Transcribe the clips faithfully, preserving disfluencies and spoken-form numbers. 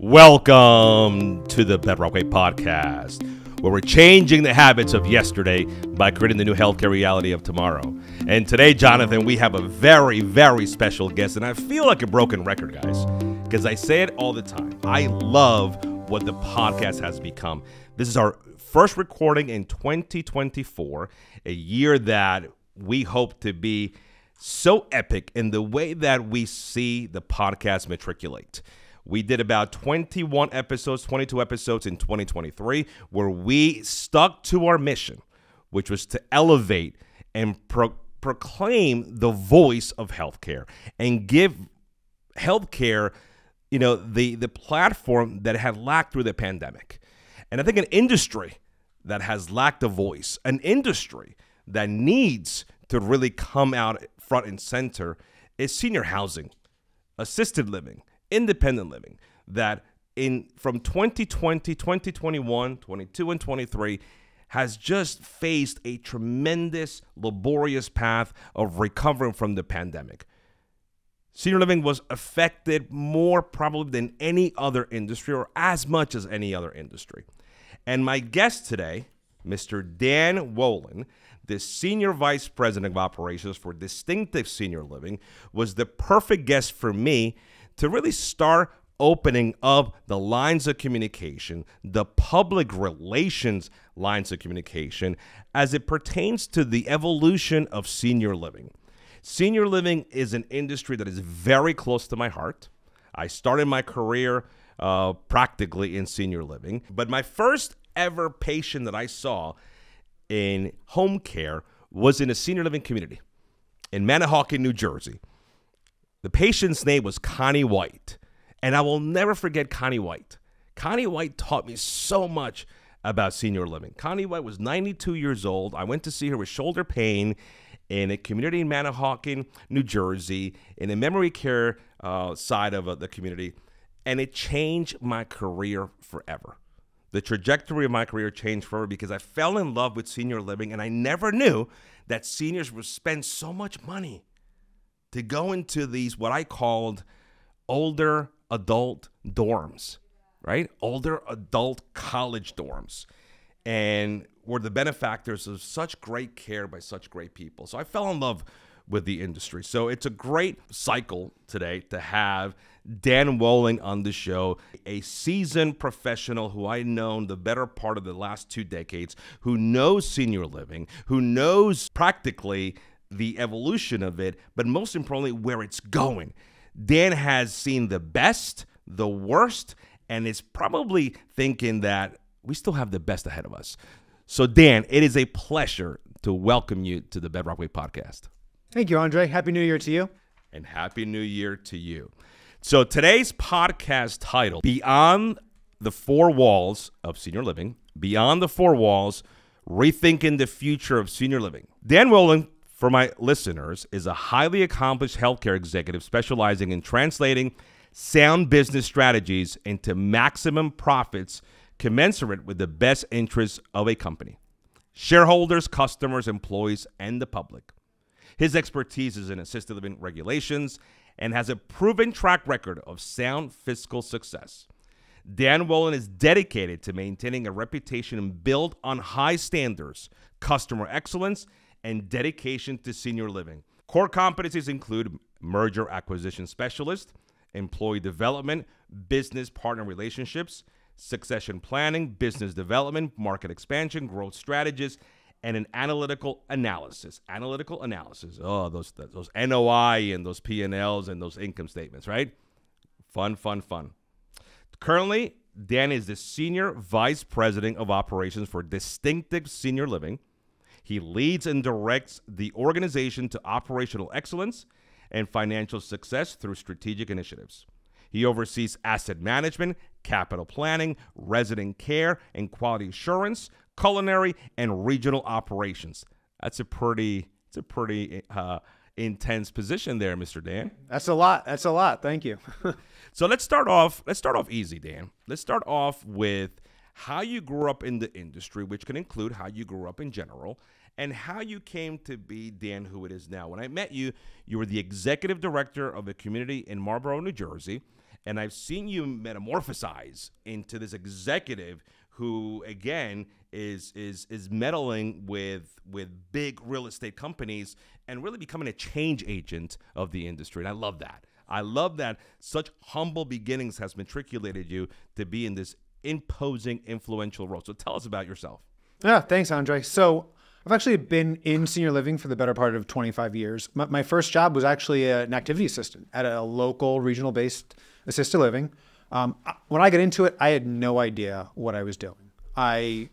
Welcome to the Bedrock Way Podcast, where we're changing the habits of yesterday by creating the new healthcare reality of tomorrow. And today, Jonathan, we have a very, very special guest, and I feel like a broken record, guys, because I say it all the time. I love what the podcast has become. This is our first recording in twenty twenty-four, a year that we hope to be so epic in the way that we see the podcast matriculate. We did about twenty-one episodes, twenty-two episodes in twenty twenty-three, where we stuck to our mission, which was to elevate and pro proclaim the voice of healthcare and give healthcare, you know, the, the platform that had lacked through the pandemic. And I think an industry that has lacked a voice, an industry that needs to really come out front and center is senior housing, assisted living, independent living, that in from twenty twenty, twenty twenty-one, twenty-two, and twenty-three has just faced a tremendous, laborious path of recovering from the pandemic. Senior living was affected more probably than any other industry, or as much as any other industry. And my guest today, Mister Dan Welon, the Senior Vice President of Operations for Distinctive Senior Living, was the perfect guest for me to really start opening up the lines of communication, the public relations lines of communication, as it pertains to the evolution of senior living. Senior living is an industry that is very close to my heart. I started my career uh, practically in senior living, but my first ever patient that I saw in home care was in a senior living community in Manahawkin, New Jersey. The patient's name was Connie White, and I will never forget Connie White. Connie White taught me so much about senior living. Connie White was ninety-two years old. I went to see her with shoulder pain in a community in Manahawkin, New Jersey, in a memory care uh, side of uh, the community, and it changed my career forever. The trajectory of my career changed forever because I fell in love with senior living, and I never knew that seniors would spend so much money to go into these what I called older adult dorms, right? Older adult college dorms, and were the benefactors of such great care by such great people. So I fell in love with the industry. So it's a great cycle today to have Dan Welon on the show, a seasoned professional who I've known the better part of the last two decades, who knows senior living, who knows practically the evolution of it, but most importantly, where it's going. Dan has seen the best, the worst, and is probably thinking that we still have the best ahead of us. So Dan, it is a pleasure to welcome you to the Bedrock Way Podcast. Thank you, Andre. Happy New Year to you. And Happy New Year to you. So today's podcast title, Beyond the Four Walls of Senior Living, Beyond the Four Walls, Rethinking the Future of Senior Living. Dan Welon, for my listeners, is a highly accomplished healthcare executive specializing in translating sound business strategies into maximum profits commensurate with the best interests of a company, shareholders, customers, employees, and the public. His expertise is in assisted living regulations and has a proven track record of sound fiscal success. Dan Welon is dedicated to maintaining a reputation built on high standards, customer excellence, and dedication to senior living. Core competencies include merger acquisition specialist, employee development, business partner relationships, succession planning, business development, market expansion, growth strategist, and an analytical analysis. Analytical analysis. Oh, those those N O I and those P and Ls and those income statements, right? Fun, fun, fun. Currently, Dan is the Senior Vice President of Operations for Distinctive Senior Living. He leads and directs the organization to operational excellence and financial success through strategic initiatives. He oversees asset management, capital planning, resident care, and quality assurance, culinary, and regional operations. That's a pretty, it's a pretty uh, intense position there, Mister Dan. That's a lot. That's a lot. Thank you. So let's start off. Let's start off easy, Dan. Let's start off with how you grew up in the industry, which can include how you grew up in general, and how you came to be Dan, who it is now. When I met you, you were the executive director of a community in Marlboro, New Jersey, And I've seen you metamorphosize into this executive who, again, is is is meddling with with big real estate companies and really becoming a change agent of the industry. And I love that. I love that such humble beginnings has matriculated you to be in this imposing, influential role. So tell us about yourself. Yeah, thanks, Andre. So I've actually been in senior living for the better part of twenty-five years. My, my first job was actually an activity assistant at a local regional-based assisted living. Um, when I got into it, I had no idea what I was doing. I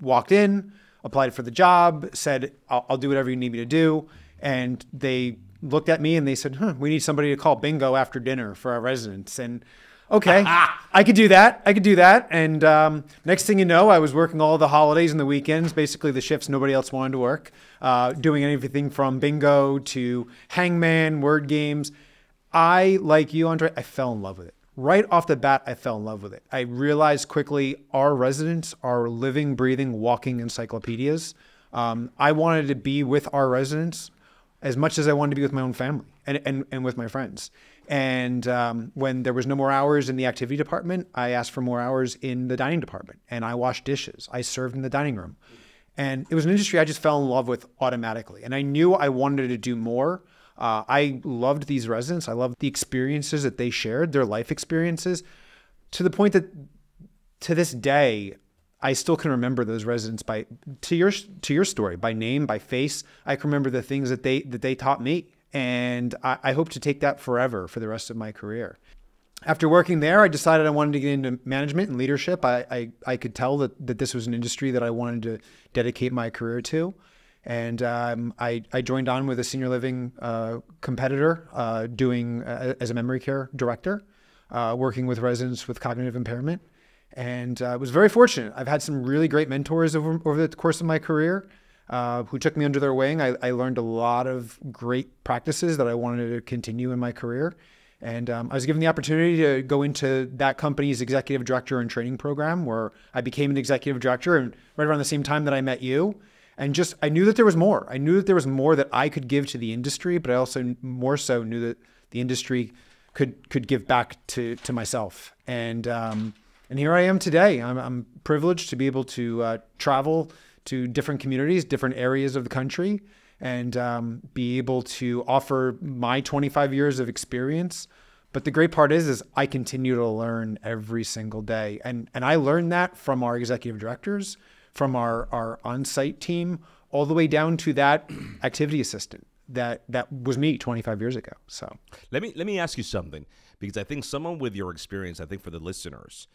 walked in, applied for the job, said, I'll, I'll do whatever you need me to do. And they looked at me and they said, huh, we need somebody to call bingo after dinner for our residents. And okay, I could do that. I could do that. And um, next thing you know, I was working all the holidays and the weekends, basically the shifts nobody else wanted to work, uh, doing everything from bingo to hangman, word games. I, like you, Andre, I fell in love with it. Right off the bat, I fell in love with it. I realized quickly our residents are living, breathing, walking encyclopedias. Um, I wanted to be with our residents as much as I wanted to be with my own family and, and, and with my friends. And um, when there was no more hours in the activity department, I asked for more hours in the dining department, and I washed dishes. I served in the dining room. And it was an industry I just fell in love with automatically. And I knew I wanted to do more. Uh, I loved these residents. I loved the experiences that they shared, their life experiences, to the point that to this day, I still can remember those residents by, to your, to your story, by name, by face. I can remember the things that they, that they taught me. And I, I hope to take that forever for the rest of my career. After working there, I decided I wanted to get into management and leadership. I, I, I could tell that, that this was an industry that I wanted to dedicate my career to. And um, I, I joined on with a senior living uh, competitor uh, doing uh, as a memory care director, uh, working with residents with cognitive impairment. And I uh, was very fortunate. I've had some really great mentors over, over the course of my career uh, who took me under their wing. I, I learned a lot of great practices that I wanted to continue in my career. And um, I was given the opportunity to go into that company's executive director and training program, where I became an executive director, and right around the same time that I met you. And just, I knew that there was more. I knew that there was more that I could give to the industry, but I also more so knew that the industry could could give back to to myself. And um, and here I am today. I'm, I'm privileged to be able to uh, travel to different communities, different areas of the country, and um, be able to offer my twenty-five years of experience. But the great part is, is I continue to learn every single day. And, and I learned that from our executive directors, from our, our on-site team, all the way down to that activity assistant that that was me twenty-five years ago. So let me let me ask you something, because I think someone with your experience, I think for the listeners,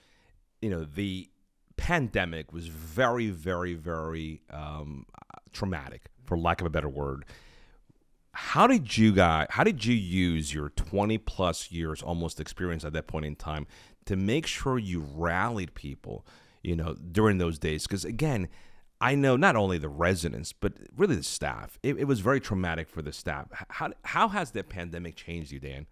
you know, the pandemic was very, very, very um, traumatic, for lack of a better word. How did you guys, how did you use your twenty plus years almost experience at that point in time to make sure you rallied people, you know, during those days? Because again, I know not only the residents, but really the staff. It, it was very traumatic for the staff. How, how has the pandemic changed you, Dan?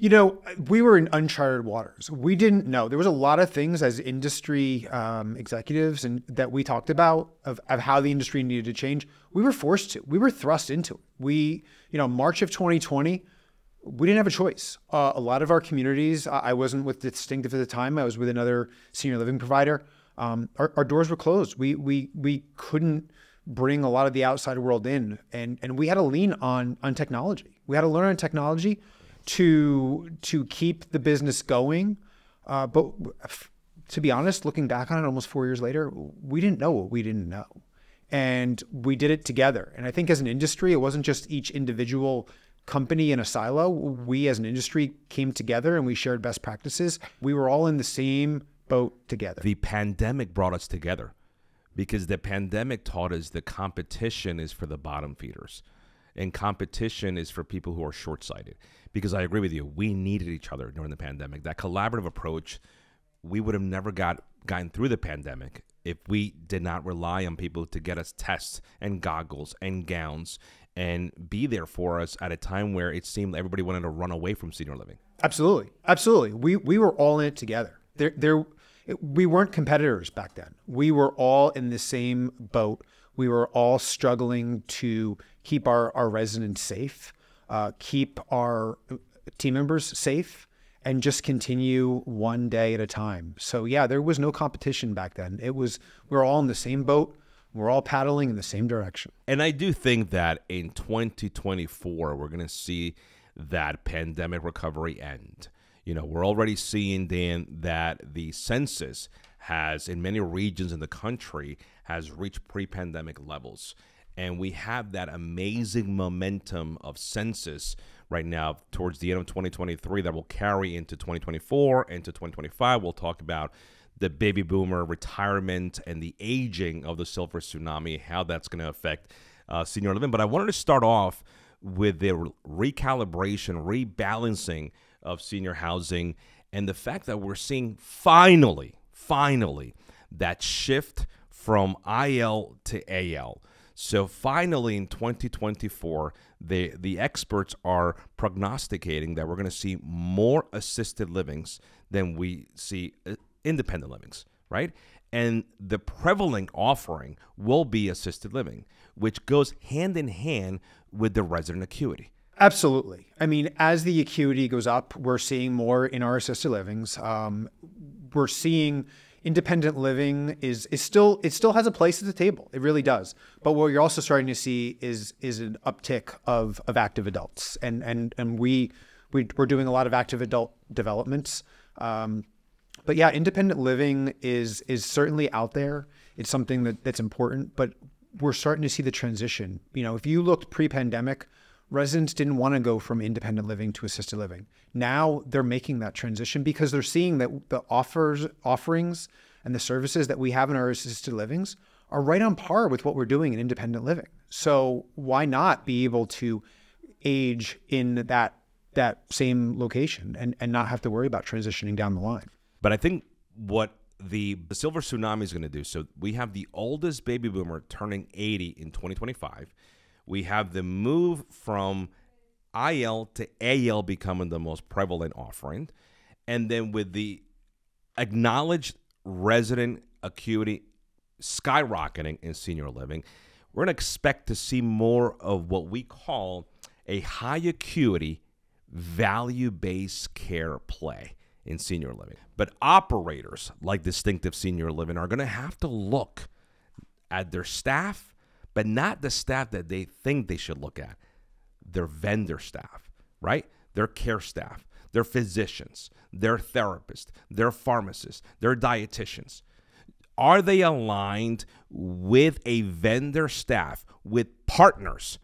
You know, we were in uncharted waters. We didn't know. There was a lot of things as industry um, executives and that we talked about of, of how the industry needed to change. We were forced to. We were thrust into it. We, you know, March of twenty twenty, we didn't have a choice. Uh, a lot of our communities, I wasn't with Distinctive at the time. I was with another senior living provider. Um, our, our doors were closed. We we we couldn't bring a lot of the outside world in, and and we had to lean on on technology. We had to learn on technology to to keep the business going. Uh, but to be honest, looking back on it, almost four years later, we didn't know what we didn't know, and we did it together. And I think as an industry, it wasn't just each individual company in a silo. We as an industry came together and we shared best practices. We were all in the same boat together. The pandemic brought us together, because the pandemic taught us that competition is for the bottom feeders and competition is for people who are short-sighted. Because I agree with you, we needed each other during the pandemic. That collaborative approach, we would have never got gotten through the pandemic if we did not rely on people to get us tests and goggles and gowns and be there for us at a time where it seemed everybody wanted to run away from senior living. Absolutely, absolutely. We we were all in it together. There, there, it, we weren't competitors back then. We were all in the same boat. We were all struggling to keep our, our residents safe, uh, keep our team members safe, and just continue one day at a time. So yeah, there was no competition back then. It was, we were all in the same boat. We're all paddling in the same direction. And I do think that in twenty twenty-four, we're going to see that pandemic recovery end. You know, we're already seeing, Dan, that the census has, in many regions in the country, has reached pre-pandemic levels. And we have that amazing momentum of census right now towards the end of twenty twenty-three that will carry into twenty twenty-four, into twenty twenty-five. We'll talk about the baby boomer retirement and the aging of the silver tsunami, how that's going to affect uh, senior living. But I wanted to start off with the re recalibration, rebalancing of senior housing, and the fact that we're seeing finally, finally, that shift from I L to A L. So finally, in twenty twenty-four, the, the experts are prognosticating that we're going to see more assisted livings than we see independent livings, right? And the prevalent offering will be assisted living, which goes hand in hand with the resident acuity. Absolutely. I mean, as the acuity goes up, we're seeing more in our assisted livings. Um, we're seeing independent living is is still it still has a place at the table. It really does. But what you're also starting to see is is an uptick of of active adults, and and and we, we we're doing a lot of active adult developments. Um, But yeah, independent living is is certainly out there. It's something that, that's important, but we're starting to see the transition. You know, if you looked pre-pandemic, residents didn't want to go from independent living to assisted living. Now they're making that transition because they're seeing that the offers, offerings and the services that we have in our assisted livings are right on par with what we're doing in independent living. So why not be able to age in that, that same location and, and not have to worry about transitioning down the line? But I think what the, the silver tsunami is going to do, so we have the oldest baby boomer turning eighty in twenty twenty-five. We have the move from I L to A L becoming the most prevalent offering. And then with the acknowledged resident acuity skyrocketing in senior living, we're going to expect to see more of what we call a high acuity value-based care play in senior living. But operators like Distinctive Senior Living are going to have to look at their staff, but not the staff that they think they should look at, their vendor staff, right? Their care staff, their physicians, their therapists, their pharmacists, their dietitians. Are they aligned with a vendor staff, with partners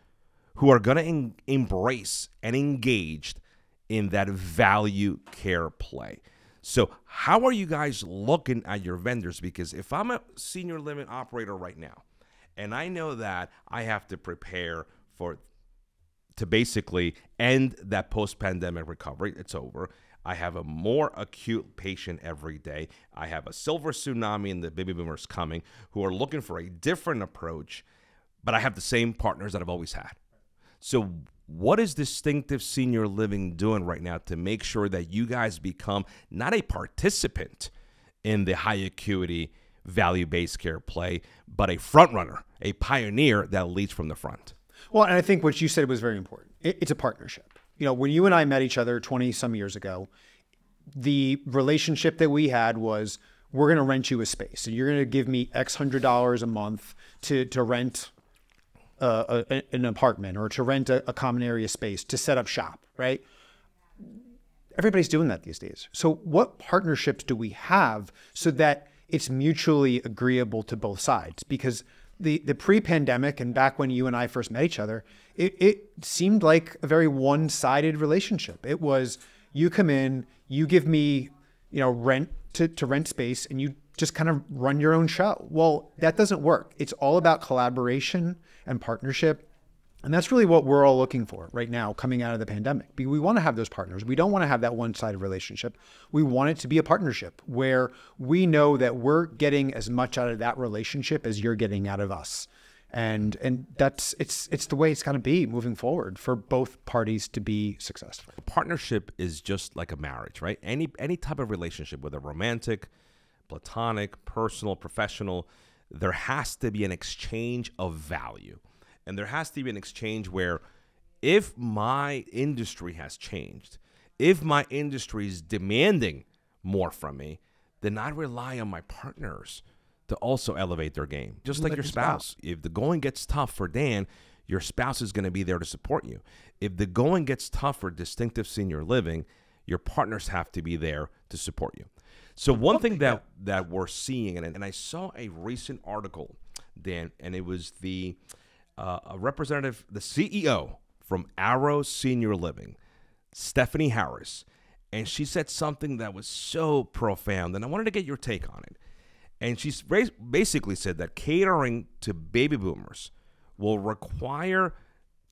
who are going to en- embrace and engage in that value care play? So how are you guys looking at your vendors? Because if I'm a senior living operator right now, and I know that I have to prepare for, to basically end that post-pandemic recovery, it's over. I have a more acute patient every day. I have a silver tsunami and the baby boomers coming who are looking for a different approach, but I have the same partners that I've always had. So what is Distinctive Senior Living doing right now to make sure that you guys become not a participant in the high acuity value-based care play, but a front runner, a pioneer that leads from the front? Well, and I think what you said was very important. It's a partnership. You know, when you and I met each other twenty some years ago, the relationship that we had was, we're going to rent you a space and you're going to give me X hundred dollars a month to, to rent A, a, an apartment or to rent a, a common area space to set up shop, right? Everybody's doing that these days. So what partnerships do we have so that it's mutually agreeable to both sides? Because the, the pre-pandemic and back when you and I first met each other, it, it seemed like a very one-sided relationship. It was, you come in, you give me, you know, rent to, to rent space, and you just kind of run your own show. Well, that doesn't work. It's all about collaboration and partnership. And that's really what we're all looking for right now coming out of the pandemic. We want to have those partners. We don't want to have that one-sided relationship. We want it to be a partnership where we know that we're getting as much out of that relationship as you're getting out of us. And and that's it's it's the way it's going to be moving forward for both parties to be successful. A partnership is just like a marriage, right? Any any type of relationship, whether romantic, platonic, personal, professional, there has to be an exchange of value. And there has to be an exchange where if my industry has changed, if my industry is demanding more from me, then I rely on my partners to also elevate their game. Just like, like your spouse. spouse. If the going gets tough for Dan, your spouse is going to be there to support you. If the going gets tough for Distinctive Senior Living, your partners have to be there to support you. So one thing that, that we're seeing, and, and I saw a recent article, Dan, and it was the uh, a representative, the C E O from Arrow Senior Living, Stephanie Harris, and she said something that was so profound, and I wanted to get your take on it. And she basically said that catering to baby boomers will require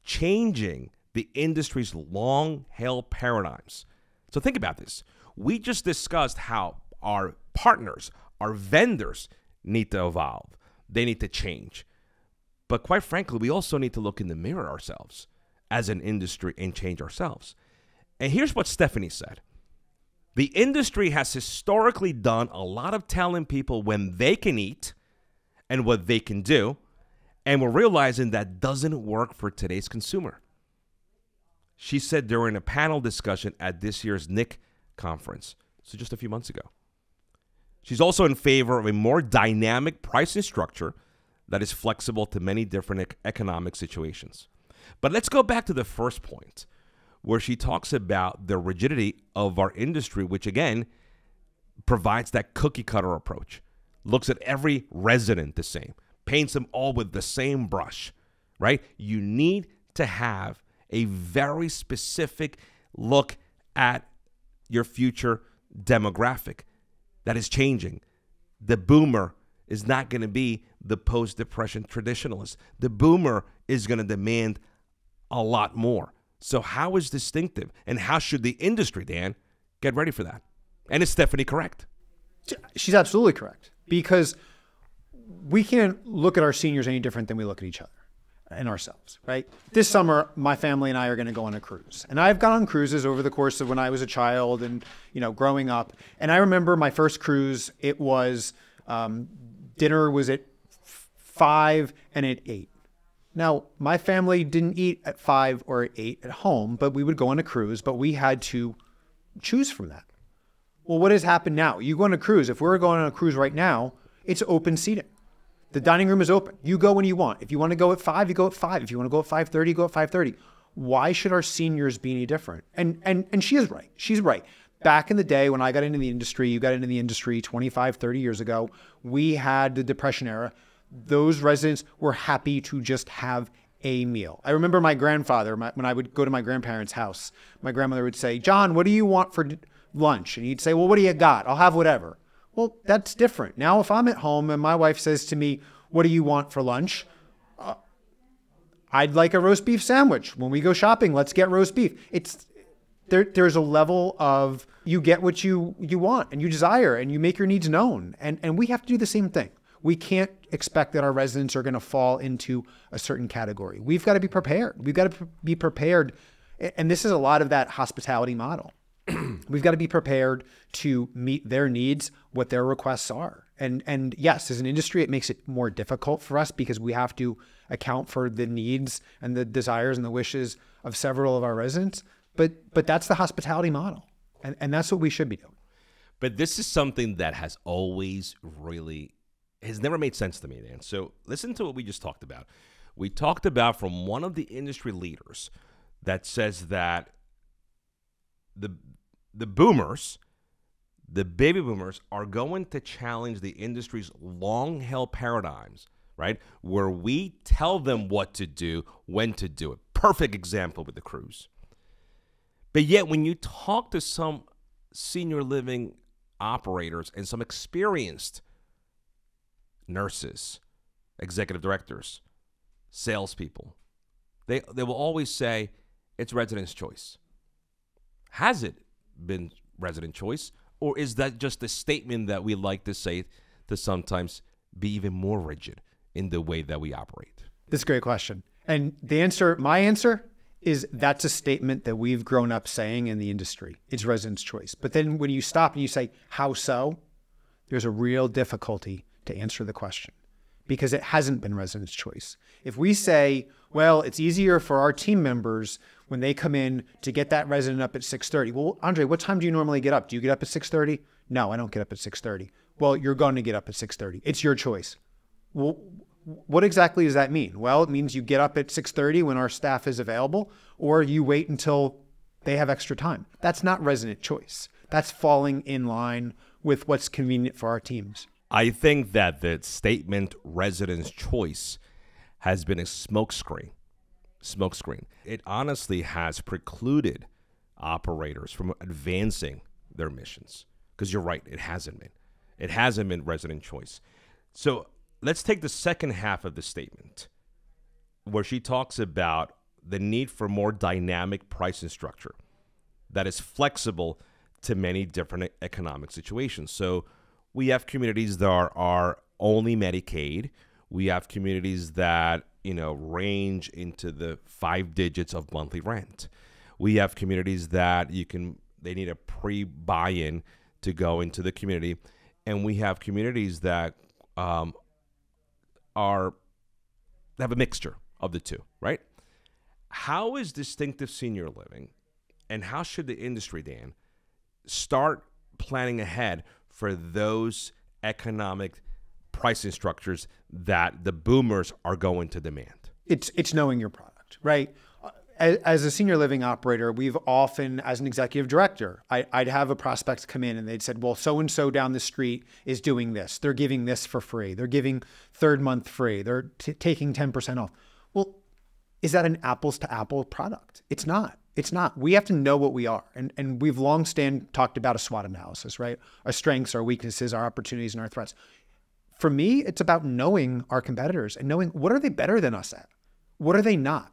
changing the industry's long-held paradigms. So think about this. We just discussed how our partners, our vendors need to evolve. They need to change. But quite frankly, we also need to look in the mirror ourselves as an industry and change ourselves. And here's what Stephanie said. The industry has historically done a lot of telling people when they can eat and what they can do, and we're realizing that doesn't work for today's consumer. She said during a panel discussion at this year's N I C conference, so just a few months ago. She's also in favor of a more dynamic pricing structure that is flexible to many different economic situations. But let's go back to the first point, where she talks about the rigidity of our industry, which again provides that cookie cutter approach, looks at every resident the same, paints them all with the same brush, right? You need to have a very specific look at your future demographic that is changing. The boomer is not going to be the post-depression traditionalist. The boomer is going to demand a lot more. So how is Distinctive, and how should the industry, Dan, get ready for that? And is Stephanie correct? She's absolutely correct, because we can't look at our seniors any different than we look at each other and ourselves, right? This summer, my family and I are going to go on a cruise. And I've gone on cruises over the course of when I was a child and, you know, growing up. And I remember my first cruise, it was, um, dinner was at five and at eight. Now, my family didn't eat at five or at eight at home, but we would go on a cruise, but we had to choose from that. Well, what has happened now? You go on a cruise. If we're going on a cruise right now, it's open seating. The dining room is open. You go when you want. If you want to go at five, you go at five. If you want to go at five thirty, you go at five thirty. Why should our seniors be any different? And, and, and she is right. She's right. Back in the day when I got into the industry, you got into the industry twenty-five, thirty years ago, we had the Depression era. Those residents were happy to just have a meal. I remember my grandfather, my, when I would go to my grandparents' house, my grandmother would say, John, what do you want for lunch? And he'd say, well, what do you got? I'll have whatever. Well, that's different. Now, if I'm at home and my wife says to me, what do you want for lunch? Uh, I'd like a roast beef sandwich. When we go shopping, let's get roast beef. It's there. There's a level of you get what you, you want and you desire, and you make your needs known. And, and we have to do the same thing. We can't expect that our residents are going to fall into a certain category. We've got to be prepared. We've got to be prepared. And this is a lot of that hospitality model. We've got to be prepared to meet their needs, what their requests are. And, and yes, as an industry, it makes it more difficult for us because we have to account for the needs and the desires and the wishes of several of our residents. But, but that's the hospitality model. And, and that's what we should be doing. But this is something that has always really, has never made sense to me, Dan. So listen to what we just talked about. We talked about from one of the industry leaders that says that the the boomers, the baby boomers, are going to challenge the industry's long-held paradigms, right? Where we tell them what to do, when to do it. Perfect example with the cruise. But yet when you talk to some senior living operators and some experienced nurses, executive directors, salespeople, they, they will always say it's residents' choice. Has it been resident choice, or is that just a statement that we like to say to sometimes be even more rigid in the way that we operate? That's a great question. And the answer, my answer is that's a statement that we've grown up saying in the industry. It's resident's choice. But then when you stop and you say, how so? There's a real difficulty to answer the question because it hasn't been resident's choice. If we say, well, it's easier for our team members when they come in to get that resident up at six thirty. Well, Andre, what time do you normally get up? Do you get up at six thirty? No, I don't get up at six thirty. Well, you're going to get up at six thirty. It's your choice. Well, what exactly does that mean? Well, it means you get up at six thirty when our staff is available, or you wait until they have extra time. That's not resident choice. That's falling in line with what's convenient for our teams. I think that the statement residents' choice has been a smokescreen. Smokescreen. It honestly has precluded operators from advancing their missions. Because you're right, it hasn't been. It hasn't been resident choice. So let's take the second half of the statement, where she talks about the need for more dynamic pricing structure that is flexible to many different economic situations. So we have communities that are, are only Medicaid. We have communities that, you know, range into the five digits of monthly rent. We have communities that you can, they need a pre-buy-in to go into the community. And we have communities that um, are, have a mixture of the two, right? How is Distinctive Senior Living, and how should the industry, Dan, start planning ahead for those economic pricing structures that the boomers are going to demand? It's it's knowing your product, right? As, as a senior living operator, we've often, as an executive director, I, I'd have a prospect come in and they'd said, well, so-and-so down the street is doing this. They're giving this for free. They're giving third month free. They're t taking ten percent off. Well, is that an apples to apple product? It's not. It's not. We have to know what we are. And, and we've long stand talked about a SWOT analysis, right? Our strengths, our weaknesses, our opportunities, and our threats. For me, it's about knowing our competitors and knowing what are they better than us at? What are they not?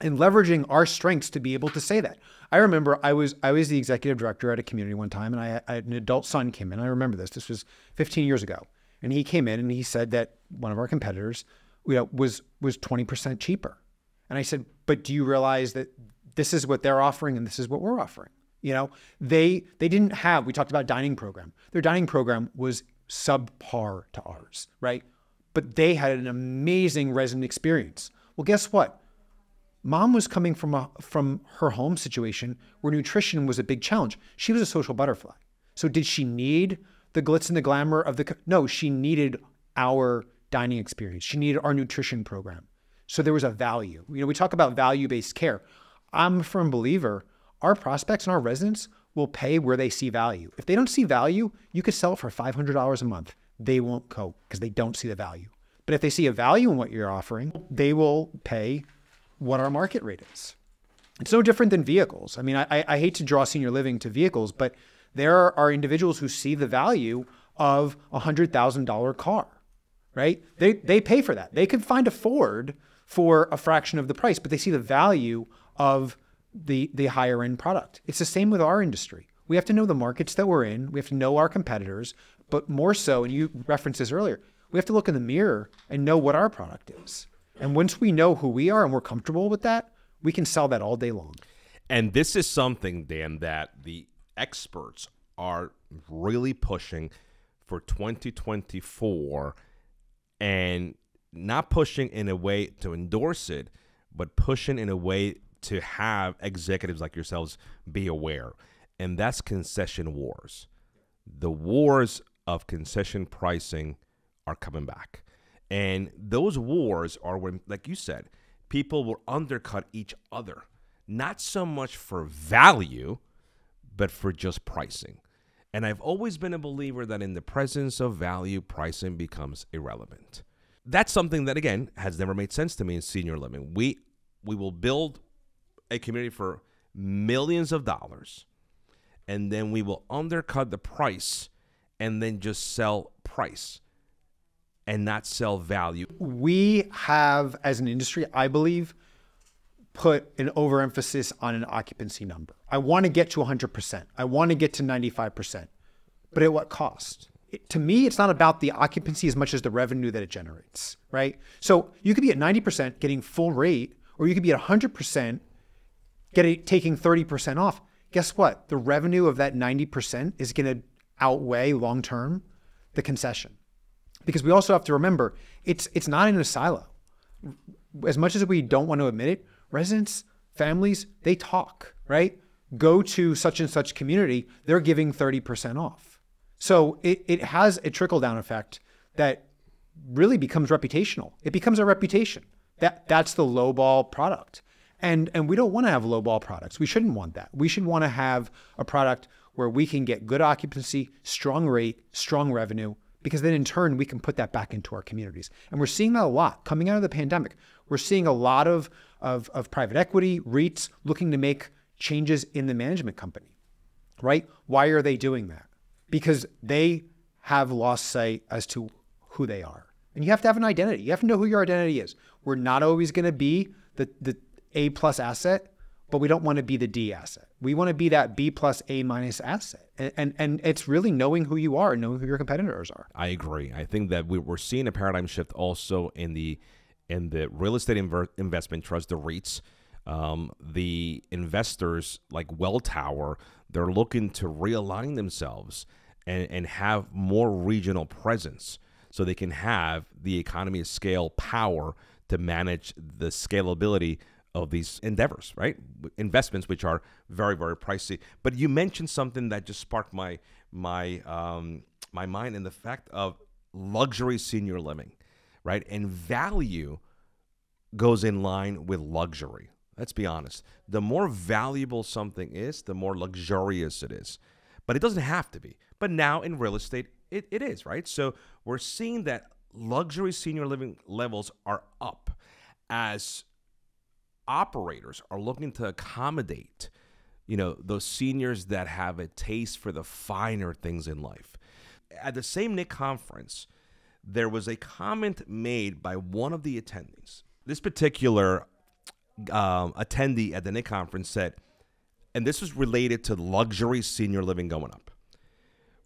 And leveraging our strengths to be able to say that. I remember I was I was the executive director at a community one time, and I, I an adult son came in. I remember this. This was fifteen years ago. And he came in and he said that one of our competitors, you know, was was twenty percent cheaper. And I said, but do you realize that this is what they're offering and this is what we're offering? You know, they they didn't have, we talked about dining program. Their dining program was subpar to ours, right? But they had an amazing resident experience. Well, guess what? Mom was coming from a, from her home situation where nutrition was a big challenge. She was a social butterfly. So did she need the glitz and the glamour of the, no, she needed our dining experience. She needed our nutrition program. So there was a value. You know, we talk about value-based care. I'm a firm believer, our prospects and our residents will pay where they see value. If they don't see value, you could sell it for five hundred dollars a month. They won't go because they don't see the value. But if they see a value in what you're offering, they will pay what our market rate is. It's no different than vehicles. I mean, I, I hate to draw senior living to vehicles, but there are individuals who see the value of a one hundred thousand dollar car, right? They, they pay for that. They could find a Ford for a fraction of the price, but they see the value of the the higher end product. It's the same with our industry. We have to know the markets that we're in. We have to know our competitors, but more so, and you referenced this earlier, we have to look in the mirror and know what our product is. And once we know who we are and we're comfortable with that, we can sell that all day long. And this is something, Dan, that the experts are really pushing for twenty twenty-four, and not pushing in a way to endorse it, but pushing in a way to have executives like yourselves be aware. And that's concession wars. The wars of concession pricing are coming back. And those wars are when, like you said, people will undercut each other, not so much for value, but for just pricing. And I've always been a believer that in the presence of value, pricing becomes irrelevant. That's something that, again, has never made sense to me in senior living. We, we will build a community for millions of dollars, and then we will undercut the price and then just sell price and not sell value. We have, as an industry, I believe, put an overemphasis on an occupancy number. I want to get to one hundred percent. I want to get to ninety-five percent, but at what cost? It, to me, it's not about the occupancy as much as the revenue that it generates, right? So you could be at ninety percent getting full rate, or you could be at one hundred percent Getting, taking thirty percent off. Guess what? The revenue of that ninety percent is going to outweigh long-term the concession. Because we also have to remember, it's, it's not in a silo. As much as we don't want to admit it, residents families, they talk, right? Go to such and such community, they're giving thirty percent off. So it, it has a trickle-down effect that really becomes reputational. It becomes a reputation. That, that's the lowball product. And, and we don't want to have lowball products. We shouldn't want that. We should want to have a product where we can get good occupancy, strong rate, strong revenue, because then in turn, we can put that back into our communities. And we're seeing that a lot coming out of the pandemic. We're seeing a lot of, of, of private equity, REITs looking to make changes in the management company, right? Why are they doing that? Because they have lost sight as to who they are. And you have to have an identity. You have to know who your identity is. We're not always going to be the, the A plus asset, but we don't want to be the D asset. We want to be that B plus A minus asset. And, and, and it's really knowing who you are and knowing who your competitors are. I agree. I think that we, we're seeing a paradigm shift also in the, in the real estate inver investment trust, the REITs. Um, the investors like Welltower, they're looking to realign themselves and, and have more regional presence so they can have the economy of scale power to manage the scalability of these endeavors, right? Investments, which are very, very pricey. But you mentioned something that just sparked my my um, my mind, in the fact of luxury senior living, right? And value goes in line with luxury. Let's be honest. The more valuable something is, the more luxurious it is. But it doesn't have to be. But now in real estate, it, it is, right? So we're seeing that luxury senior living levels are up as operators are looking to accommodate, you know, those seniors that have a taste for the finer things in life. At the same N I C conference, there was a comment made by one of the attendees. This particular um, attendee at the N I C conference said, and this was related to luxury senior living going up,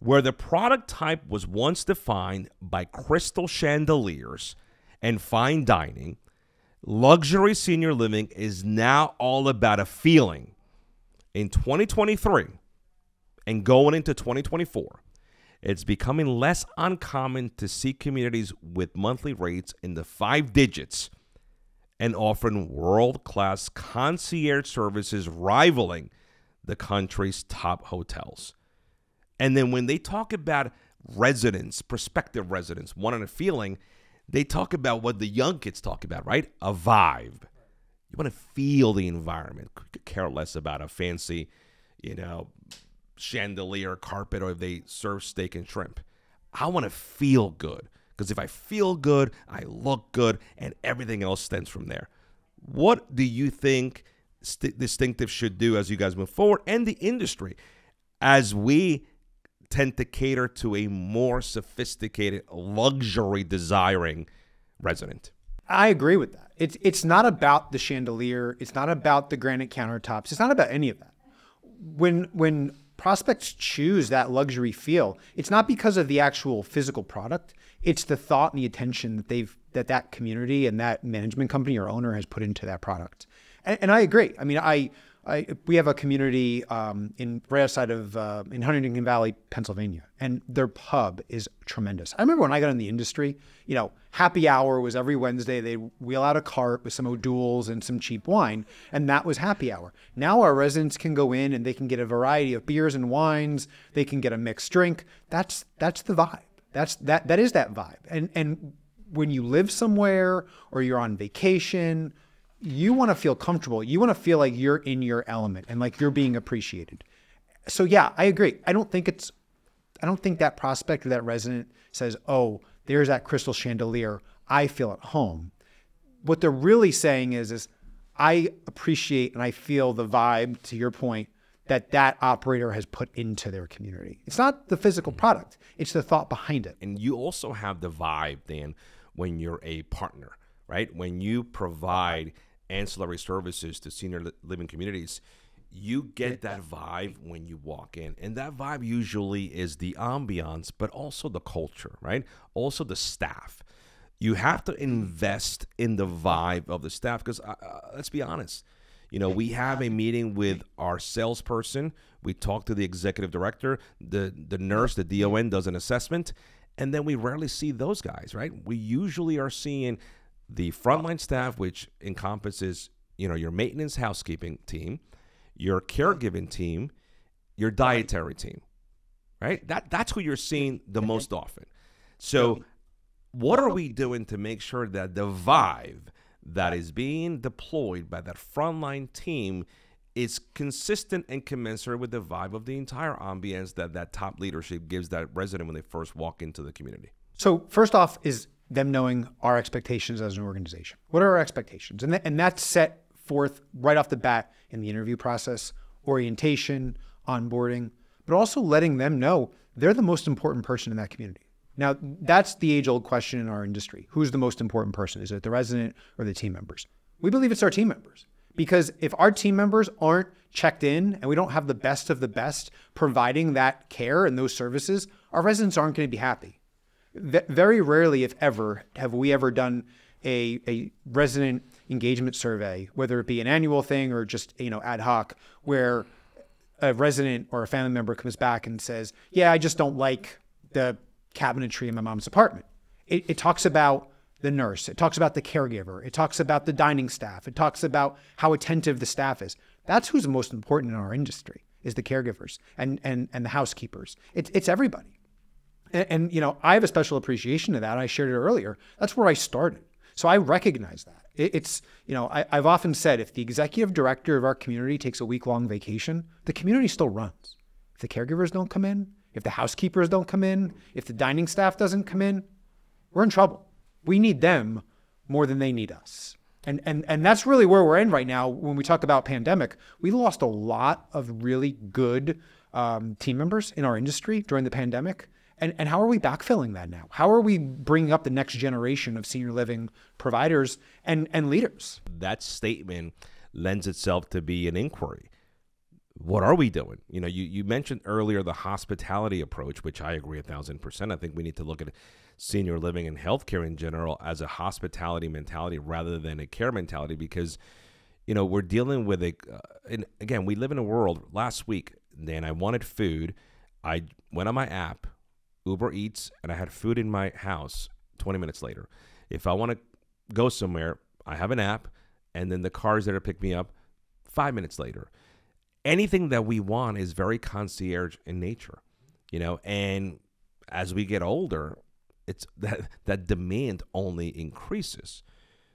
where the product type was once defined by crystal chandeliers and fine dining, luxury senior living is now all about a feeling. In twenty twenty-three and going into twenty twenty-four, it's becoming less uncommon to see communities with monthly rates in the five digits and offering world-class concierge services rivaling the country's top hotels. And then when they talk about residents, prospective residents, wanting a feeling, they talk about what the young kids talk about, right? A vibe. You want to feel the environment. Could care less about a fancy, you know, chandelier carpet, or if they serve steak and shrimp. I want to feel good, because if I feel good, I look good, and everything else stems from there. What do you think Distinctive should do as you guys move forward, and the industry, as we tend to cater to a more sophisticated, luxury-desiring resident? I agree with that. It's, it's not about the chandelier. It's not about the granite countertops. It's not about any of that. When, when prospects choose that luxury feel, it's not because of the actual physical product. It's the thought and the attention that they've, that that community and that management company or owner has put into that product. And, and I agree. I mean, I, I, we have a community um, in right outside of, uh, in Huntingdon Valley, Pennsylvania, and their pub is tremendous. I remember when I got in the industry, you know, happy hour was every Wednesday. They wheel out a cart with some O'Douls and some cheap wine, and that was happy hour. Now our residents can go in and they can get a variety of beers and wines. They can get a mixed drink. That's, that's the vibe. That's that, that is that vibe. And, and when you live somewhere or you're on vacation, you want to feel comfortable. You want to feel like you're in your element and like you're being appreciated. So yeah, I agree. I don't think it's, I don't think that prospect or that resident says, oh, there's that crystal chandelier, I feel at home. What they're really saying is, is I appreciate and I feel the vibe, to your point, that that operator has put into their community. It's not the physical product, it's the thought behind it. And you also have the vibe, Dan, when you're a partner, right? When you provide ancillary services to senior living communities, you get that vibe when you walk in. And that vibe usually is the ambiance, but also the culture, right? Also the staff. You have to invest in the vibe of the staff, because uh, let's be honest, you know, we have a meeting with our salesperson. We talk to the executive director, the, the nurse, the D O N does an assessment, and then we rarely see those guys, right? We usually are seeing the frontline staff, which encompasses you know, your maintenance housekeeping team, your caregiving team, your dietary team, right? That that's who you're seeing the most often. So what are we doing to make sure that the vibe that is being deployed by that frontline team is consistent and commensurate with the vibe of the entire ambience that that top leadership gives that resident when they first walk into the community? So first off is them knowing our expectations as an organization. What are our expectations? And, th and that's set forth right off the bat in the interview process, orientation, onboarding, but also letting them know they're the most important person in that community. Now, that's the age-old question in our industry. Who's the most important person? Is it the resident or the team members? We believe it's our team members, because if our team members aren't checked in and we don't have the best of the best providing that care and those services, our residents aren't going to be happy. Very rarely, if ever, have we ever done a, a resident engagement survey, whether it be an annual thing or just, you know, ad hoc, where a resident or a family member comes back and says, yeah, I just don't like the cabinetry in my mom's apartment. It, it talks about the nurse. It talks about the caregiver. It talks about the dining staff. It talks about how attentive the staff is. That's who's most important in our industry, is the caregivers and, and, and the housekeepers. It, it's everybody. And, and, you know, I have a special appreciation to that. I shared it earlier. That's where I started. So I recognize that. It, it's, you know, I, I've often said, if the executive director of our community takes a week-long vacation, the community still runs. If the caregivers don't come in, if the housekeepers don't come in, if the dining staff doesn't come in, we're in trouble. We need them more than they need us. And, and, and that's really where we're in right now. When we talk about pandemic, we lost a lot of really good um, team members in our industry during the pandemic. And, and how are we backfilling that now? How are we bringing up the next generation of senior living providers and, and leaders? That statement lends itself to be an inquiry. What are we doing? You know, you, you mentioned earlier the hospitality approach, which I agree a thousand percent. I think we need to look at senior living and healthcare in general as a hospitality mentality rather than a care mentality, because, you know, we're dealing with a, uh, and again, we live in a world. Last week, Dan, I wanted food. I went on my app, Uber Eats, and I had food in my house twenty minutes later. If I want to go somewhere, I have an app, and then the car is there to pick me up five minutes later. Anything that we want is very concierge in nature, you know, and as we get older, it's that, that demand only increases.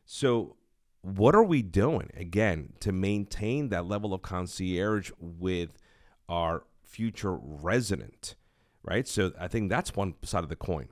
So what are we doing, again, to maintain that level of concierge with our future resident? Right. So I think that's one side of the coin.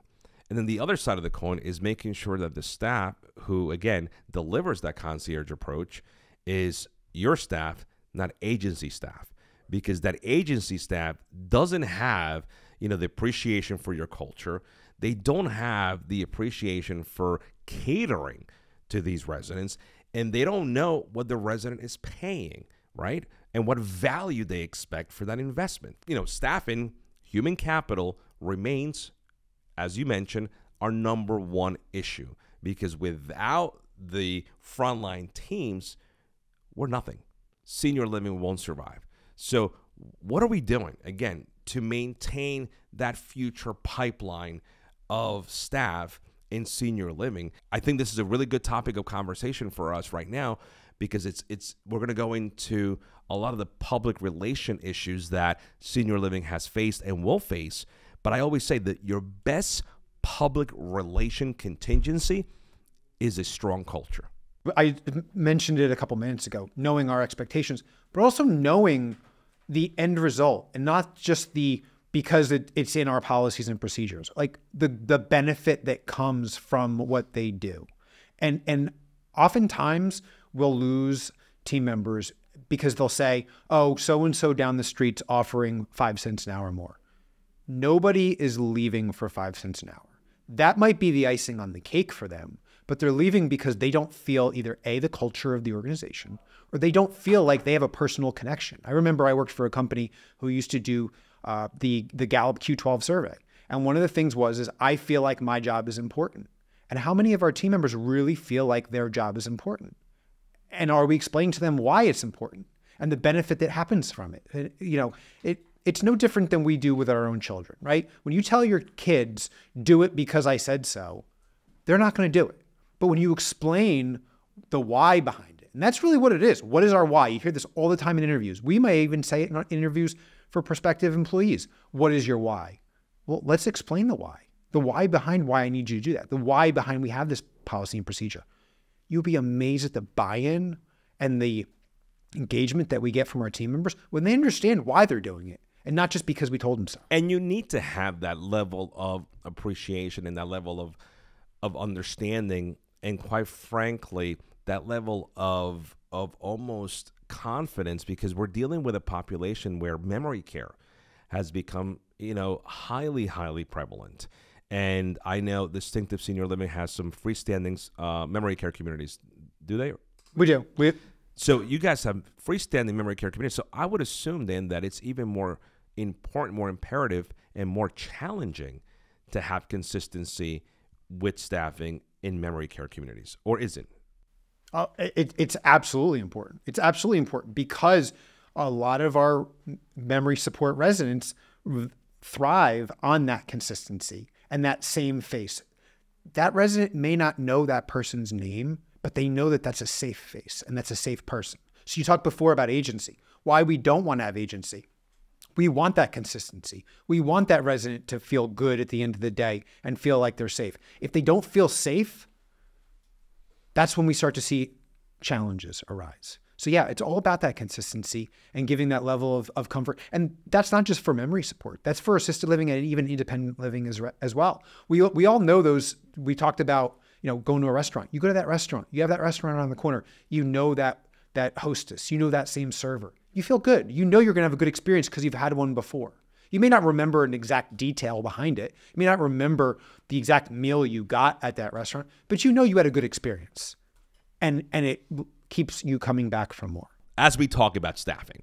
And then the other side of the coin is making sure that the staff who, again, delivers that concierge approach is your staff, not agency staff, because that agency staff doesn't have, you know, the appreciation for your culture. They don't have the appreciation for catering to these residents, and they don't know what the resident is paying. Right. And what value they expect for that investment. You know, staffing, human capital remains, as you mentioned, our number one issue, because without the frontline teams, we're nothing. Senior living won't survive. So what are we doing, again, to maintain that future pipeline of staff in senior living? I think this is a really good topic of conversation for us right now, because it's it's we're going to go into a lot of the public relation issues that senior living has faced and will face. But I always say that your best public relation contingency is a strong culture. I mentioned it a couple minutes ago, knowing our expectations, but also knowing the end result, and not just the because it, it's in our policies and procedures, like the the benefit that comes from what they do. And and oftentimes we'll lose team members because they'll say, oh, so-and-so down the street's offering five cents an hour more. Nobody is leaving for five cents an hour. That might be the icing on the cake for them, but they're leaving because they don't feel either A, the culture of the organization, or they don't feel like they have a personal connection. I remember I worked for a company who used to do uh, the, the Gallup Q twelve survey. And one of the things was, is I feel like my job is important. And how many of our team members really feel like their job is important? And are we explaining to them why it's important and the benefit that happens from it? it you know, it it's no different than we do with our own children, right? When you tell your kids, do it because I said so, they're not going to do it. But when you explain the why behind it, And that's really what it is. What is our why? You hear this all the time in interviews. We may even say it in our interviews for prospective employees. What is your why? Well, let's explain the why. The why behind why I need you to do that. The why behind we have this policy and procedure. You'll be amazed at the buy-in and the engagement that we get from our team members when they understand why they're doing it and not just because we told them so. And you need to have that level of appreciation and that level of of understanding and, quite frankly, that level of of almost confidence, because we're dealing with a population where memory care has become, you know, highly, highly prevalent. And I know Distinctive Senior Living has some freestanding uh, memory care communities. Do they? We do. We So you guys have freestanding memory care communities. So I would assume then that it's even more important, more imperative, and more challenging to have consistency with staffing in memory care communities, or is it? Uh, it it's absolutely important. It's absolutely important because a lot of our memory support residents thrive on that consistency and that same face. That resident may not know that person's name, but they know that that's a safe face and that's a safe person. So you talked before about agency, why we don't want to have agency. We want that consistency. We want that resident to feel good at the end of the day and feel like they're safe. If they don't feel safe, that's when we start to see challenges arise. So yeah, it's all about that consistency and giving that level of, of comfort. And that's not just for memory support. That's for assisted living and even independent living as, as well. We, we all know those. We talked about, you know, going to a restaurant. You go to that restaurant. You have that restaurant on the corner. You know that, that hostess. You know that same server. You feel good. You know you're going to have a good experience because you've had one before. You may not remember an exact detail behind it. You may not remember the exact meal you got at that restaurant, but you know you had a good experience. And, and it keeps you coming back for more. As we talk about staffing,